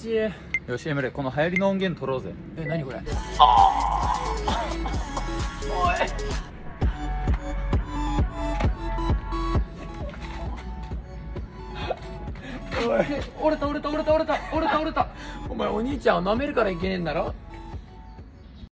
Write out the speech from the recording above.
ちえ。よしエムレ、この流行りの音源取ろうぜ。え、何これ。あおい。おい。折れた折れた折れた折れた折れた折れた。お前お兄ちゃんを舐めるからいけねえんだろ。